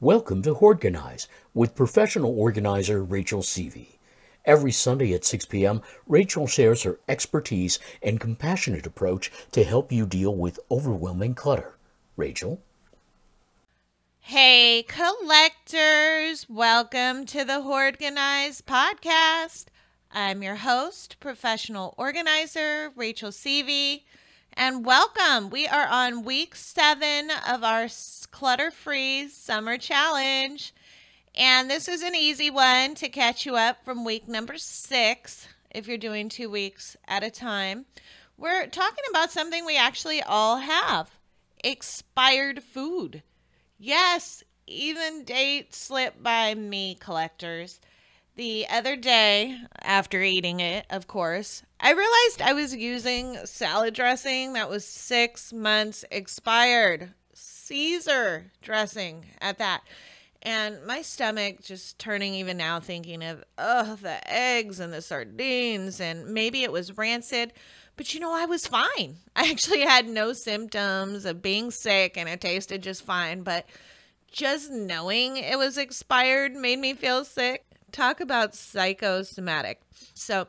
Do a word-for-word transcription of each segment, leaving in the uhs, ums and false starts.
Welcome to Hoardganize with professional organizer Rachel Seavey. Every Sunday at six p m, Rachel shares her expertise and compassionate approach to help you deal with overwhelming clutter. Rachel? Hey, collectors! Welcome to the Hoardganize podcast. I'm your host, professional organizer Rachel Seavey, and welcome. We are on week seven of our Clutter Free Summer Challenge. And this is an easy one to catch you up from week number six, if you're doing two weeks at a time. We're talking about something we actually all have, expired food. Yes, even dates slip by me, collectors. The other day, after eating it, of course, I realized I was using salad dressing that was six months expired. Caesar dressing at that. And my stomach just turning even now thinking of, oh, the eggs and the sardines, and maybe it was rancid. But, you know, I was fine. I actually had no symptoms of being sick, and it tasted just fine. But just knowing it was expired made me feel sick. Talk about psychosomatic. So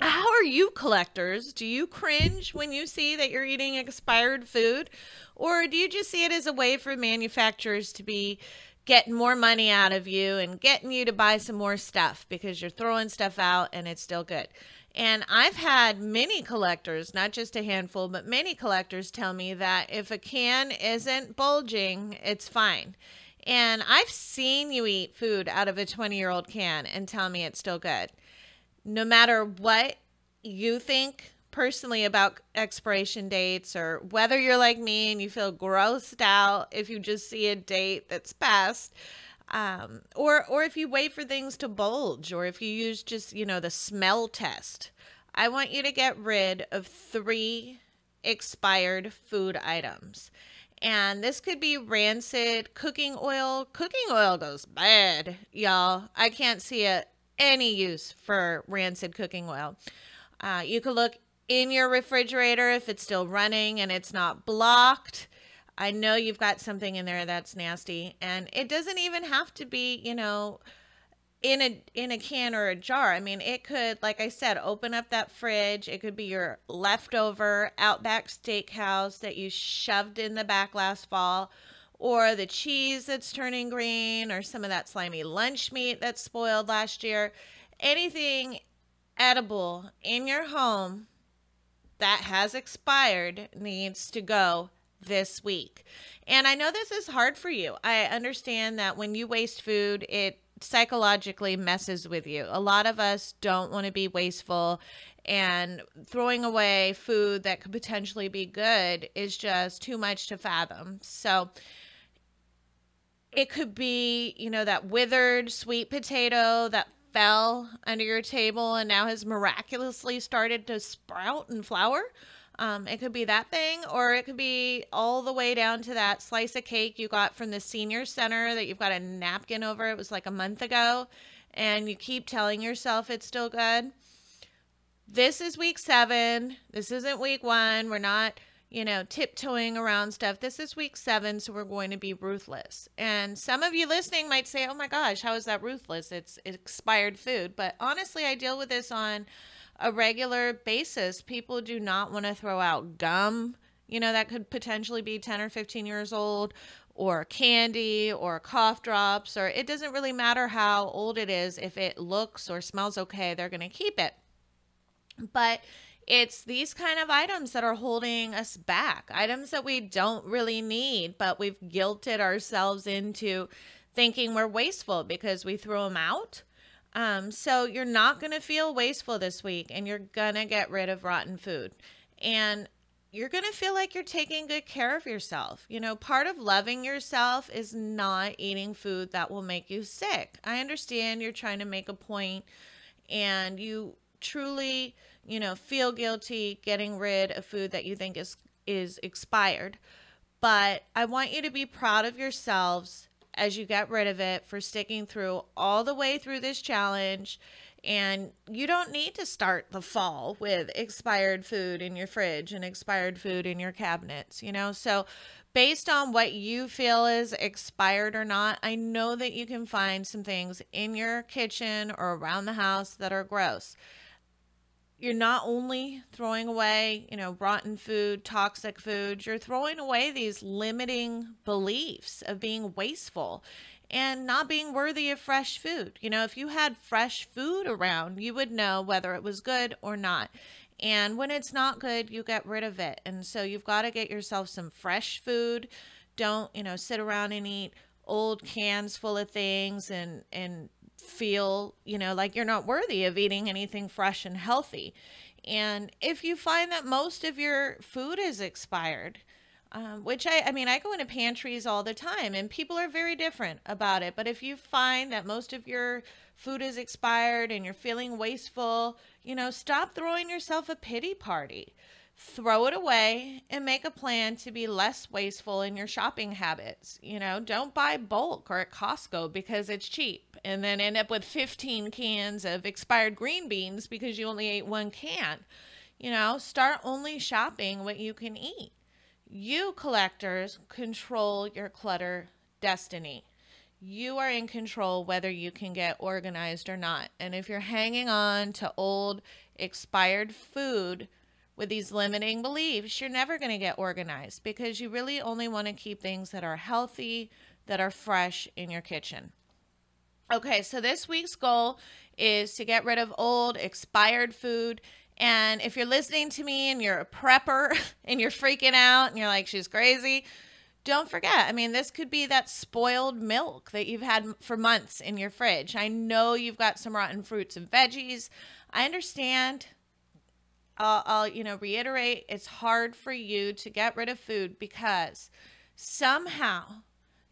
how are you, collectors? Do you cringe when you see that you're eating expired food? Or do you just see it as a way for manufacturers to be getting more money out of you and getting you to buy some more stuff because you're throwing stuff out and it's still good? And I've had many collectors, not just a handful, but many collectors tell me that if a can isn't bulging, it's fine. And I've seen you eat food out of a twenty-year-old can and tell me it's still good. No matter what you think personally about expiration dates, or whether you're like me and you feel grossed out if you just see a date that's passed, um, or, or if you wait for things to bulge, or if you use just, you know, the smell test, I want you to get rid of three expired food items. And this could be rancid cooking oil. Cooking oil goes bad, y'all. I can't see a, any use for rancid cooking oil. Uh, you could look in your refrigerator if it's still running and it's not blocked. I know you've got something in there that's nasty, and it doesn't even have to be, you know, in a in a can or a jar. I mean, it could, like I said, open up that fridge. It could be your leftover Outback Steakhouse that you shoved in the back last fall, or the cheese that's turning green, or some of that slimy lunch meat that's spoiled last year. Anything edible in your home that has expired needs to go this week. And I know this is hard for you. I understand that when you waste food, it psychologically messes with you. A lot of us don't want to be wasteful, and throwing away food that could potentially be good is just too much to fathom. So it could be, you know, that withered sweet potato that fell under your table and now has miraculously started to sprout and flower. Um, it could be that thing, or it could be all the way down to that slice of cake you got from the senior center that you've got a napkin over. It was like a month ago, and you keep telling yourself it's still good. This is week seven. This isn't week one. We're not, you know, tiptoeing around stuff. This is week seven, so we're going to be ruthless. And some of you listening might say, oh my gosh, how is that ruthless? It's expired food. But honestly, I deal with this on a regular basis. People do not want to throw out gum, you know, that could potentially be ten or fifteen years old, or candy, or cough drops, or it doesn't really matter how old it is. If it looks or smells okay, they're going to keep it. But it's these kind of items that are holding us back, items that we don't really need, but we've guilted ourselves into thinking we're wasteful because we threw them out. Um, so you're not going to feel wasteful this week, and you're going to get rid of rotten food. And you're going to feel like you're taking good care of yourself. You know, part of loving yourself is not eating food that will make you sick. I understand you're trying to make a point, and you truly, you know, feel guilty getting rid of food that you think is, is expired. But I want you to be proud of yourselves as you get rid of it, for sticking through all the way through this challenge. And you don't need to start the fall with expired food in your fridge and expired food in your cabinets, you know? So based on what you feel is expired or not, I know that you can find some things in your kitchen or around the house that are gross. You're not only throwing away, you know, rotten food, toxic food, you're throwing away these limiting beliefs of being wasteful and not being worthy of fresh food. You know, if you had fresh food around, you would know whether it was good or not. And when it's not good, you get rid of it. And so you've got to get yourself some fresh food. Don't, you know, sit around and eat old cans full of things and, and feel, you know, like you're not worthy of eating anything fresh and healthy. And if you find that most of your food is expired, Um, which I, I mean, I go into pantries all the time and people are very different about it. But if you find that most of your food is expired and you're feeling wasteful, you know, stop throwing yourself a pity party. Throw it away and make a plan to be less wasteful in your shopping habits. You know, don't buy bulk or at Costco because it's cheap and then end up with fifteen cans of expired green beans because you only ate one can. You know, start only shopping what you can eat. You collectors control your clutter destiny. You are in control whether you can get organized or not. And if you're hanging on to old expired food with these limiting beliefs, you're never going to get organized because you really only want to keep things that are healthy, that are fresh in your kitchen. Okay, so this week's goal is to get rid of old expired food. And if you're listening to me and you're a prepper and you're freaking out and you're like, she's crazy, don't forget. I mean, this could be that spoiled milk that you've had for months in your fridge. I know you've got some rotten fruits and veggies. I understand. I'll, I'll you know, reiterate, it's hard for you to get rid of food because somehow,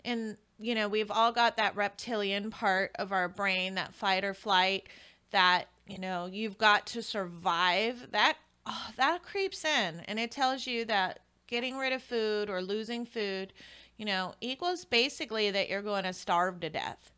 and, you know, we've all got that reptilian part of our brain, that fight or flight, that, you know, you've got to survive. That, oh, that creeps in, and it tells you that getting rid of food or losing food, you know, equals basically that you're going to starve to death.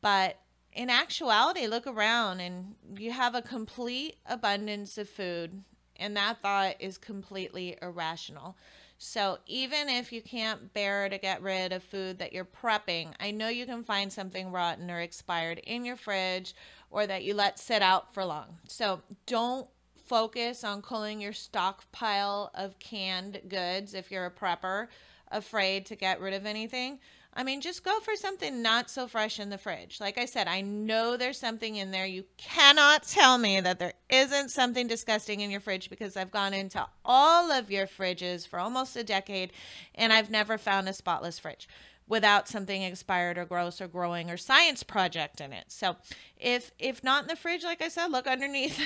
But in actuality, look around and you have a complete abundance of food, and that thought is completely irrational. So even if you can't bear to get rid of food that you're prepping, I know you can find something rotten or expired in your fridge or that you let sit out for long. So don't focus on culling your stockpile of canned goods if you're a prepper, afraid to get rid of anything. I mean, just go for something not so fresh in the fridge. Like I said, I know there's something in there. You cannot tell me that there isn't something disgusting in your fridge because I've gone into all of your fridges for almost a decade and I've never found a spotless fridge without something expired or gross or growing or science project in it. So if, if not in the fridge, like I said, look underneath,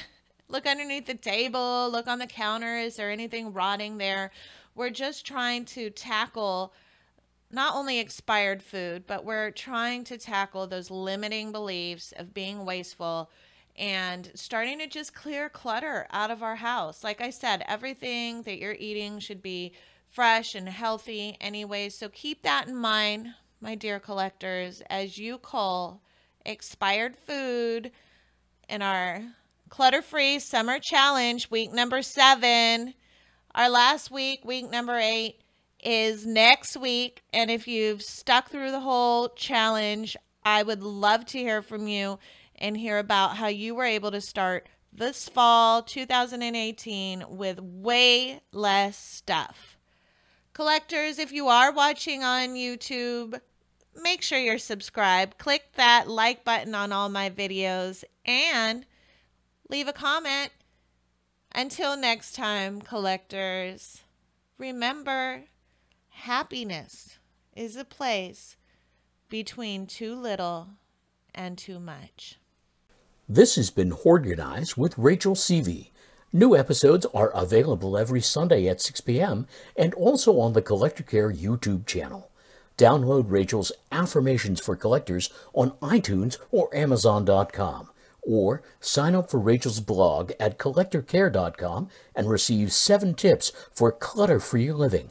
look underneath the table, look on the counter. Is there anything rotting there? We're just trying to tackle not only expired food, but we're trying to tackle those limiting beliefs of being wasteful and starting to just clear clutter out of our house. Like I said, everything that you're eating should be fresh and healthy anyway. So keep that in mind, my dear collectors, as you cull expired food in our Clutter-Free Summer Challenge, week number seven. Our last week, week number eight, is next week. And if you've stuck through the whole challenge, I would love to hear from you and hear about how you were able to start this fall two thousand eighteen with way less stuff. Collectors, if you are watching on YouTube, make sure you're subscribed. Click that like button on all my videos and leave a comment. Until next time, collectors, remember, happiness is a place between too little and too much. This has been Hoardganize with Rachel Seavey. New episodes are available every Sunday at six p m and also on the Collector Care YouTube channel. Download Rachel's Affirmations for Collectors on iTunes or Amazon dot com, or sign up for Rachel's blog at collector care dot com and receive seven tips for clutter-free living.